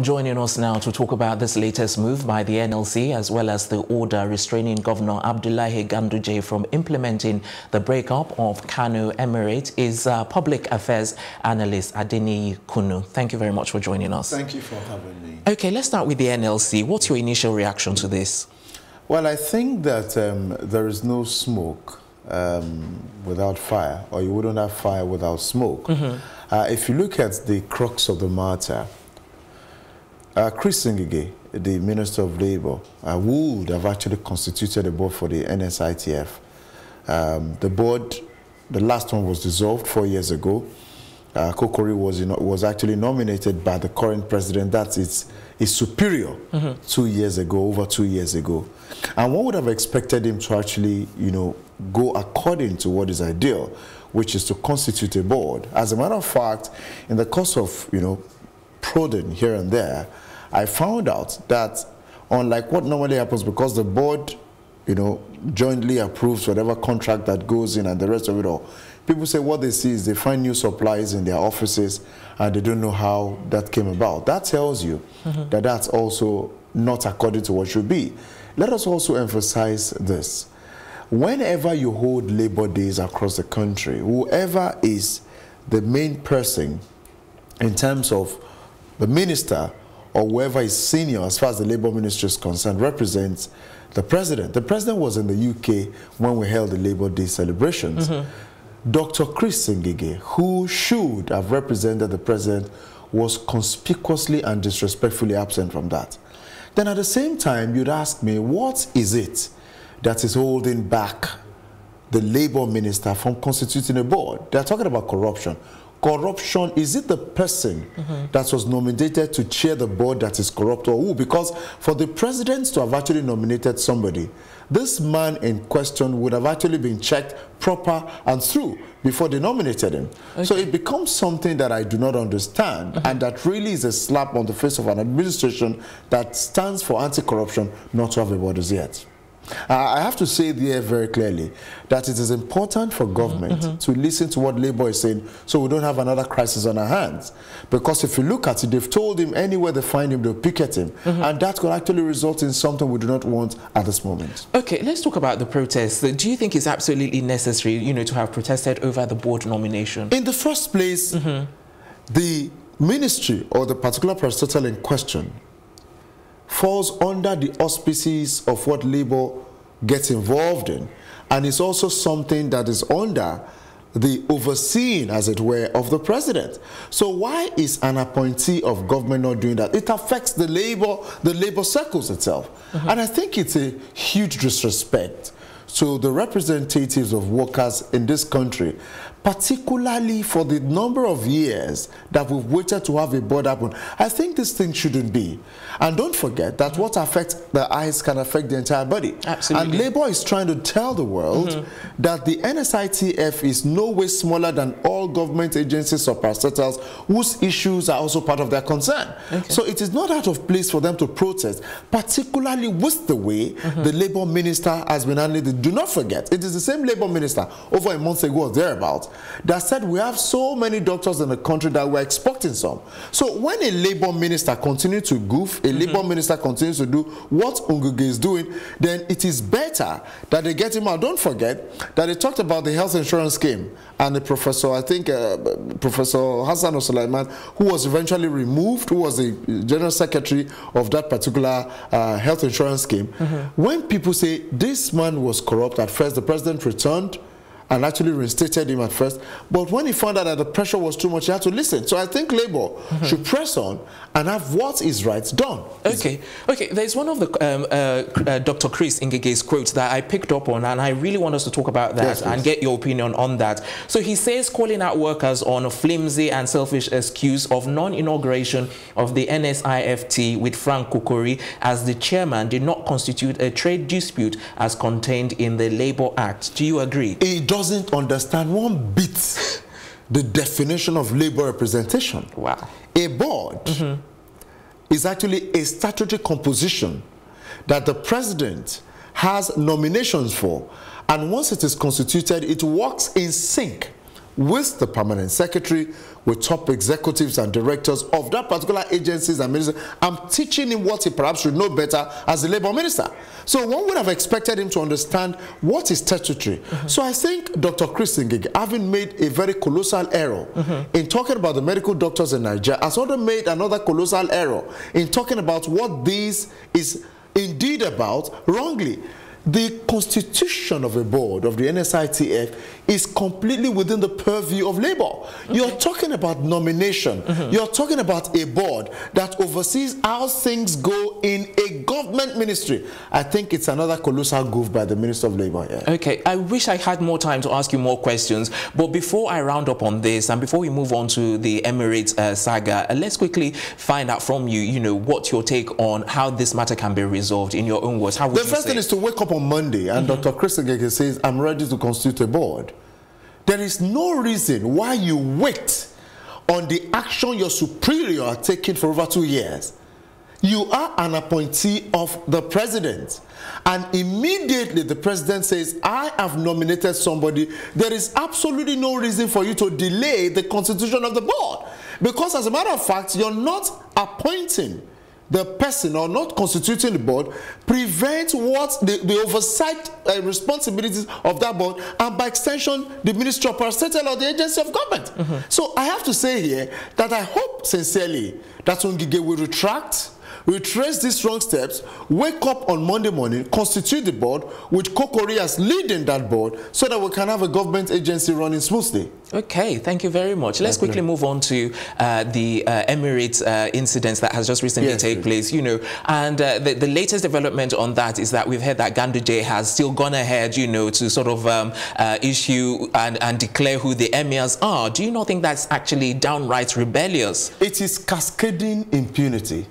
Joining us now to talk about this latest move by the NLC as well as the order restraining Governor Abdullahi Ganduje from implementing the breakup of Kano Emirate is public affairs analyst Adeniyi Kunnu. Thank you very much for joining us. Thank you for having me. Okay, let's start with the NLC. What's your initial reaction to this? Well, I think that there is no smoke without fire, or you wouldn't have fire without smoke. Mm-hmm. If you look at the crux of the matter, Chris Ngige, the Minister of Labour, would have actually constituted a board for the NSITF. The board, the last one was dissolved 4 years ago. Kokori was actually nominated by the current president, that's its superior, mm-hmm. 2 years ago, over 2 years ago. And one would have expected him to actually, you know, go according to what is ideal, which is to constitute a board. As a matter of fact, in the course of, you know, prodding here and there, I found out that, unlike what normally happens, because the board, you know, jointly approves whatever contract that goes in and the rest of it all, people say what they see is they find new supplies in their offices and they don't know how that came about. That tells you mm-hmm. that that's also not according to what should be. Let us also emphasize this. Whenever you hold Labor Days across the country, whoever is the main person in terms of the minister or whoever is senior as far as the Labour Ministry is concerned represents the president. The president was in the UK when we held the Labour Day celebrations. Mm-hmm. Dr. Chris Ngige, who should have represented the president, was conspicuously and disrespectfully absent from that. Then at the same time, you'd ask me, what is it that is holding back the Labour minister from constituting a board? They're talking about corruption. Corruption, is it the person mm-hmm. that was nominated to chair the board that is corrupt, or who? Because for the president to have actually nominated somebody, this man in question would have actually been checked proper and through before they nominated him. Okay. So it becomes something that I do not understand, mm-hmm. and that really is a slap on the face of an administration that stands for anti-corruption not to have a board as yet. I have to say there very clearly that it is important for government mm-hmm. to listen to what Labour is saying so we don't have another crisis on our hands. Because if you look at it, they've told him anywhere they find him, they'll picket him. Mm-hmm. And that could actually result in something we do not want at this moment. Okay, let's talk about the protests. Do you think it's absolutely necessary, you know, to have protested over the board nomination? In the first place, mm-hmm. the ministry or the particular parastatal in question falls under the auspices of what Labour gets involved in, and it's also something that is under the overseeing, as it were, of the president. So why is an appointee of government not doing that? It affects the Labour circles itself. Mm-hmm. And I think it's a huge disrespect to the representatives of workers in this country, particularly for the number of years that we've waited to have a board happen. I think this thing shouldn't be. And don't forget that what affects the eyes can affect the entire body. Absolutely. And Labour is trying to tell the world mm-hmm. that the NSITF is no way smaller than all government agencies or parastatals whose issues are also part of their concern. Okay. So it is not out of place for them to protest, particularly with the way mm-hmm. the Labour minister has been handled. Do not forget, it is the same Labour minister over a month ago or thereabouts that said we have so many doctors in the country that we're exporting some. So when a Labour minister continues to goof, a mm-hmm. Labour minister continues to do what Ngige is doing, then it is better that they get him out. Don't forget that they talked about the health insurance scheme and the professor, I think Professor Hassan Osulaiman, who was eventually removed, who was the general secretary of that particular health insurance scheme. Mm-hmm. When people say this man was corrupt at first, the president returned and actually reinstated him at first. But when he found out that the pressure was too much, he had to listen. So I think Labour mm-hmm. should press on and have what is right done. Okay. Okay. There's one of the Dr. Chris Ngige's quotes that I picked up on, and I really want us to talk about that, yes, and get your opinion on that. So he says calling out workers on a flimsy and selfish excuse of non-inauguration of the NSIFT with Frank Kokori as the chairman did not constitute a trade dispute as contained in the Labour Act. Do you agree? It doesn't understand one bit the definition of Labour representation. Wow. A board mm-hmm. is actually a statutory composition that the president has nominations for, and once it is constituted, it works in sync with the permanent secretary, with top executives and directors of that particular agencies and ministers. I'm teaching him what he perhaps should know better as the Labour Minister. So one would have expected him to understand what is statutory. So I think Dr. Chris Ngige, having made a very colossal error in talking about the medical doctors in Nigeria, has also made another colossal error in talking about what this is indeed about wrongly. The constitution of a board of the NSITF is completely within the purview of Labour. You're talking about nomination. You're talking about a board that oversees how things go in a government ministry. I think it's another colossal goof by the Minister of Labour. Yeah. Okay, I wish I had more time to ask you more questions, but before I round up on this and before we move on to the Emirates saga, let's quickly find out from you, what's your take on how this matter can be resolved in your own words. How would you say? The first thing is to wake up on Monday and Dr. Chris Ngige says, I'm ready to constitute a board. There is no reason why you wait on the action your superior are taking for over 2 years. You are an appointee of the president. And immediately the president says, I have nominated somebody. There is absolutely no reason for you to delay the constitution of the board. Because as a matter of fact, you're not appointing the person or not constituting the board prevents what the oversight responsibilities of that board and by extension the Ministry of Parastatal or the agency of government. So I have to say here that I hope sincerely that Ngige will retract, retrace these wrong steps, wake up on Monday morning, constitute the board with Kokori as leading that board so that we can have a government agency running smoothly. Okay, thank you very much. Let's quickly move on to the Emirates incidents that has just recently taken place, and the latest development on that is that we've heard that Ganduje has still gone ahead, to sort of issue and declare who the emirs are. Do you not think that's actually downright rebellious? It is cascading impunity.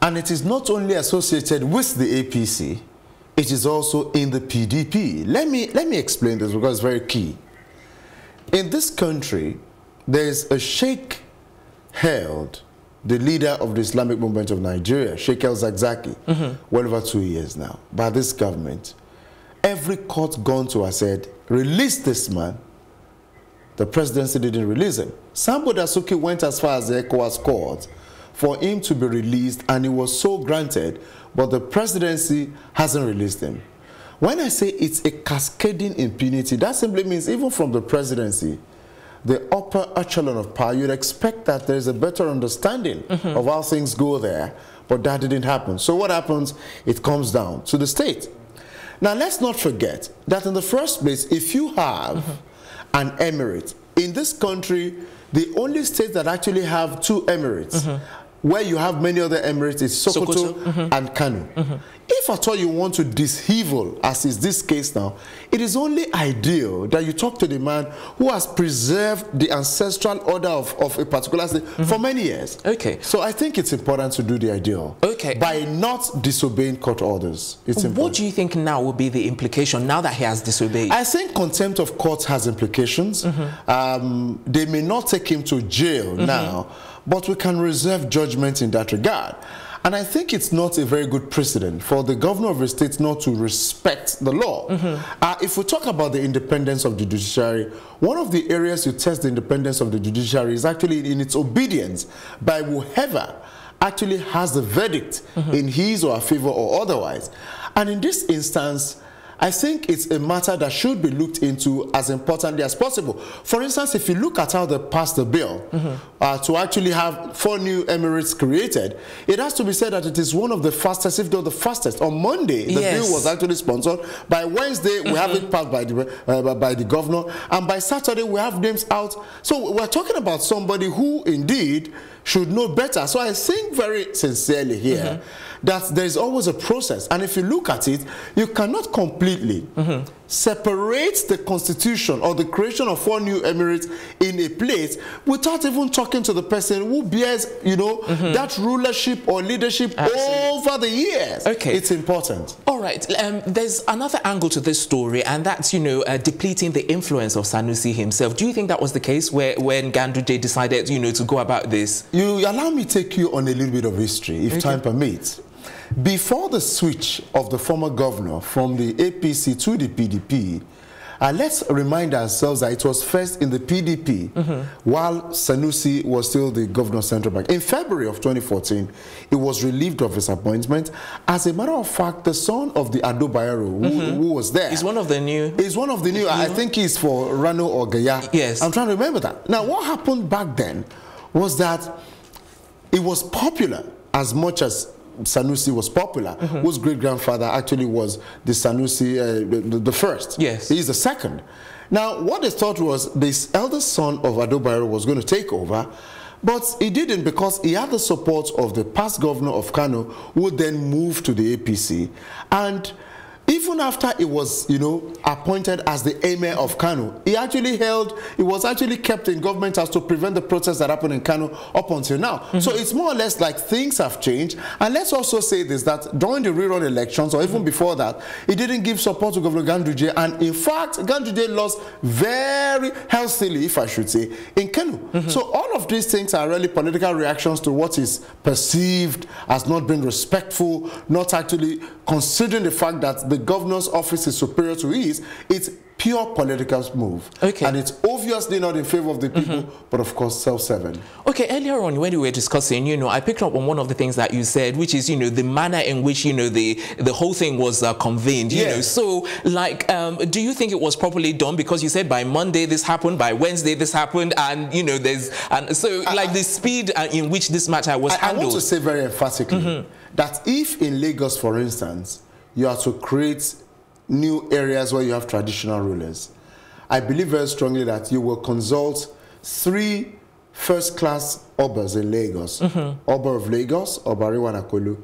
And it is not only associated with the APC, it is also in the PDP. Let me explain this because it's very key. In this country, there is a sheikh held the leader of the Islamic movement of Nigeria, Sheikh El-Zakzaki, well over 2 years now, by this government. Every court gone to has said, release this man. The presidency didn't release him. Sambo Dasuki went as far as the ECOWAS court for him to be released, and it was so granted, but the presidency hasn't released him. When I say it's a cascading impunity, that simply means even from the presidency, the upper echelon of power, you'd expect that there's a better understanding of how things go there, but that didn't happen. So what happens? It comes down to the state. Now, let's not forget that in the first place, if you have an emirate, in this country, the only states that actually have two emirates, where you have many other emirates is Sokoto and Kano. If at all you want to dishevel, as is this case now, it is only ideal that you talk to the man who has preserved the ancestral order of a particular state for many years. Okay. So I think it's important to do the ideal. Okay. By not disobeying court orders. It's important. What do you think now will be the implication now that he has disobeyed? I think contempt of court has implications. They may not take him to jail now, but we can reserve judgment in that regard. And I think it's not a very good precedent for the governor of a state not to respect the law. If we talk about the independence of the judiciary, one of the areas you test the independence of the judiciary is actually in its obedience by whoever actually has the verdict in his or her favor or otherwise. And in this instance, I think it's a matter that should be looked into as importantly as possible. For instance, if you look at how they passed the bill to actually have 4 new emirates created, it has to be said that it is one of the fastest, if not the fastest. On Monday, the bill was actually sponsored. By Wednesday, we have it passed by the governor. And by Saturday, we have names out. So we're talking about somebody who indeed should know better. So I think very sincerely here that there is always a process. And if you look at it, you cannot completely separate the constitution or the creation of 4 new emirates in a place without even talking to the person who bears, that rulership or leadership over the years. Okay. It's important. All right. There's another angle to this story, and that's, depleting the influence of Sanusi himself. Do you think that was the case when Ganduje decided, to go about this? You allow me to take you on a little bit of history, if time permits. Before the switch of the former governor from the APC to the PDP, Let's remind ourselves that it was first in the PDP while Sanusi was still the governor of Central Bank. In February of 2014, it was relieved of his appointment. As a matter of fact, the son of the Ado Bayero, who was there, is one of the new. Is one of the new. I think he's for Rano or Gaya. Yes, I'm trying to remember that. Now, what happened back then was that it was popular as much as Sanusi was popular, whose great-grandfather actually was the Sanusi, the first. Yes. He's the second. Now, what they thought was this eldest son of Ado Bayero was going to take over, but he didn't, because he had the support of the past governor of Kano, who then moved to the APC. And even after he was, you know, appointed as the emir of Kano, he actually held, he was actually kept in government as to prevent the protests that happened in Kano up until now. So it's more or less like things have changed. And let's also say this, that during the rerun elections, or even before that, he didn't give support to Governor Ganduje. And in fact, Ganduje lost very healthily, if I should say, in Kano. So all of these things are really political reactions to what is perceived as not being respectful, not actually considering the fact that the governor's office is superior to his. It's pure political move. Okay. And it's obviously not in favor of the people, but of course self-serving. Okay, earlier on when we were discussing, you know, I picked up on one of the things that you said, which is, you know, the manner in which, you know, the whole thing was convened, you know. So, like, do you think it was properly done? Because you said by Monday this happened, by Wednesday this happened, and, you know, there's... And so, like, the speed in which this matter was handled. I want to say very emphatically that if in Lagos, for instance, you are to create new areas where you have traditional rulers, I believe very strongly that you will consult three first-class obas in Lagos. Oba of Lagos, Obariwanakolu,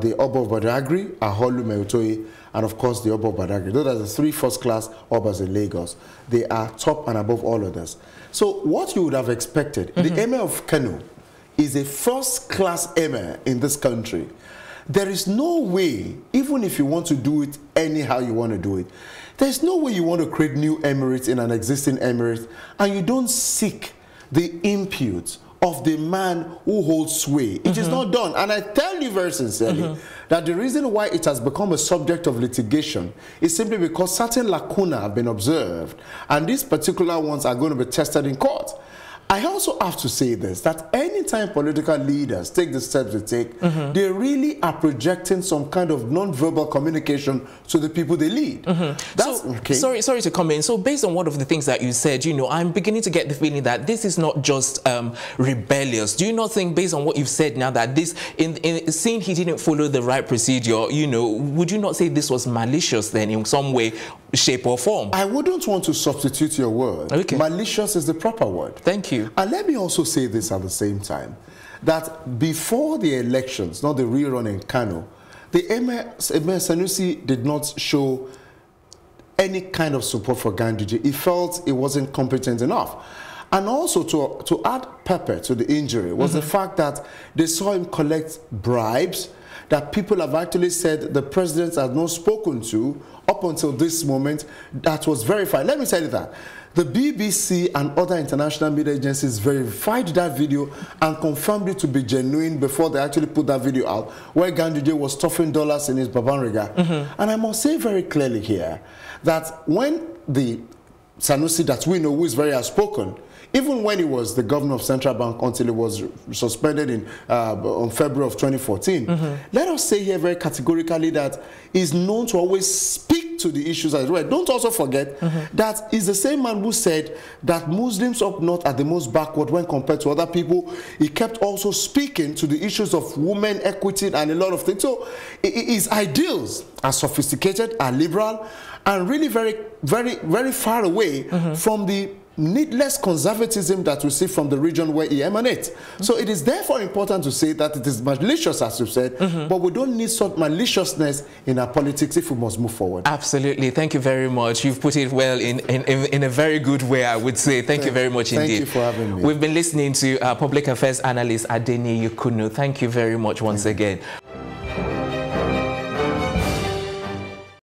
the Oba of Badagry, Aholu Meutoi, and of course the Oba of Badagry. Those are the three first-class obas in Lagos. They are top and above all others. So what you would have expected, the emir of Kano is a first-class emir in this country. There is no way, even if you want to do it anyhow you want to do it, there's no way you want to create new emirates in an existing emirate and you don't seek the impute of the man who holds sway. It is not done. And I tell you very sincerely that the reason why it has become a subject of litigation is simply because certain lacunae have been observed, and these particular ones are going to be tested in court. I also have to say this, that anytime political leaders take the steps they take, they really are projecting some kind of non-verbal communication to the people they lead. That's so, okay. Sorry to come in. So based on one of the things that you said, you know, I'm beginning to get the feeling that this is not just rebellious. Do you not think, based on what you've said now, that this, in seeing he didn't follow the right procedure, you know, would you not say this was malicious then in some way, shape or form? I wouldn't want to substitute your word. Okay. Malicious is the proper word. Thank you. And let me also say this at the same time, that before the elections, not the rerun in Kano, the Emir Sanusi did not show any kind of support for Ganduje. He felt he wasn't competent enough. And also to add pepper to the injury was the fact that they saw him collect bribes that people have actually said the president has not spoken to up until this moment. That was verified. Let me tell you that. The BBC and other international media agencies verified that video and confirmed it to be genuine before they actually put that video out, where Ganduje was stuffing dollars in his babanriga. And I must say very clearly here that when the Sanusi that we know, who is very outspoken, even when he was the governor of Central Bank until he was suspended in, on February of 2014, let us say here very categorically that he's known to always speak to the issues as well. Don't also forget that he's the same man who said that Muslims up north are the most backward when compared to other people. He kept also speaking to the issues of women, equity, and a lot of things. So his ideals are sophisticated, are liberal, and really very, very, very far away from the needless conservatism that we see from the region where he emanates. So it is therefore important to say that it is malicious, as you said, but we don't need such maliciousness in our politics if we must move forward. Absolutely. Thank you very much. You've put it well in a very good way, I would say. Thank you very much indeed. Thank you for having me. We've been listening to public affairs analyst Adeniyi Kunnu. Thank you very much once again.